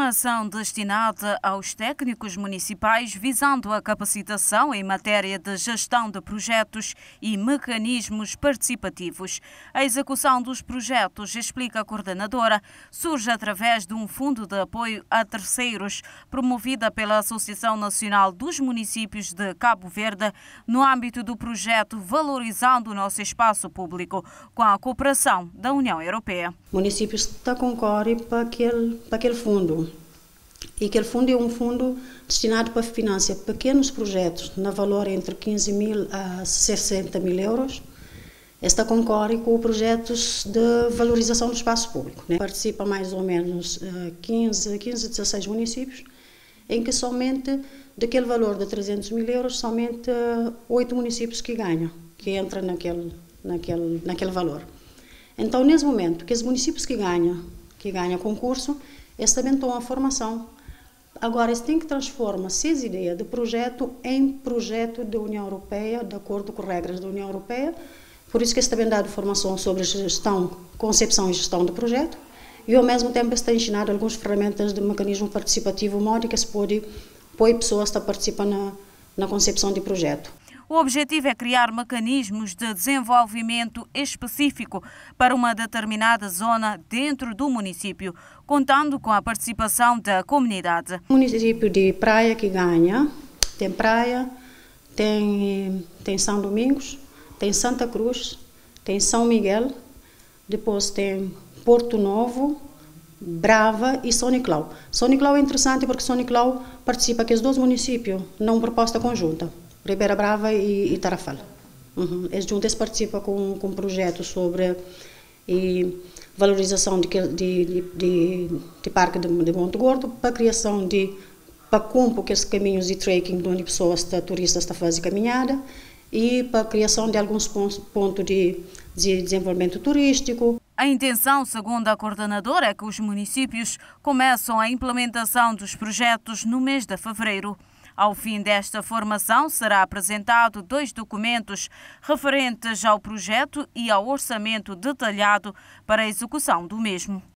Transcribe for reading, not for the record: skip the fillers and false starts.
uma ação destinada aos técnicos municipais visando a capacitação em matéria de gestão de projetos e mecanismos participativos. A execução dos projetos, explica a coordenadora, surge através de um fundo de apoio a terceiros promovida pela Associação Nacional dos Municípios de Cabo Verde no âmbito do projeto Valorizando o Nosso Espaço Público, com a cooperação da União Europeia. Municípios que concorrem para aquele fundo. E aquele fundo é um fundo destinado para financiar pequenos projetos, no valor entre 15 mil a 60 mil euros. Esta concorre com projetos de valorização do espaço público. Né? Participa mais ou menos 15 a 16 municípios, em que somente daquele valor de 300 mil euros, somente 8 municípios que ganham, que entram naquele valor. Então, nesse momento, que os municípios que ganham concurso, eles também estão a formação. Agora, eles têm que transformar essas ideias de projeto em projeto da União Europeia, de acordo com as regras da União Europeia. Por isso que eles também dão formação sobre gestão, concepção e gestão do projeto. E, ao mesmo tempo, eles têm ensinado algumas ferramentas de mecanismo participativo, modo que se pode pôr pessoas a participar na concepção de projeto. O objetivo é criar mecanismos de desenvolvimento específico para uma determinada zona dentro do município, contando com a participação da comunidade. O município de Praia que ganha, tem Praia, tem São Domingos, tem Santa Cruz, tem São Miguel, depois tem Porto Novo, Brava e São Nicolau. São Nicolau é interessante porque São Nicolau participa que os dois municípios numa proposta conjunta. Ribeira Brava e Tarrafala. Eles juntos participam com um projeto sobre valorização de parque de Monte Gordo, para a criação para cumprir aqueles caminhos de trekking onde pessoas, turistas, estão fazendo caminhada, e para a criação de alguns pontos de desenvolvimento turístico. A intenção, segundo a coordenadora, é que os municípios começam a implementação dos projetos no mês de fevereiro. Ao fim desta formação, será apresentado 2 documentos referentes ao projeto e ao orçamento detalhado para a execução do mesmo.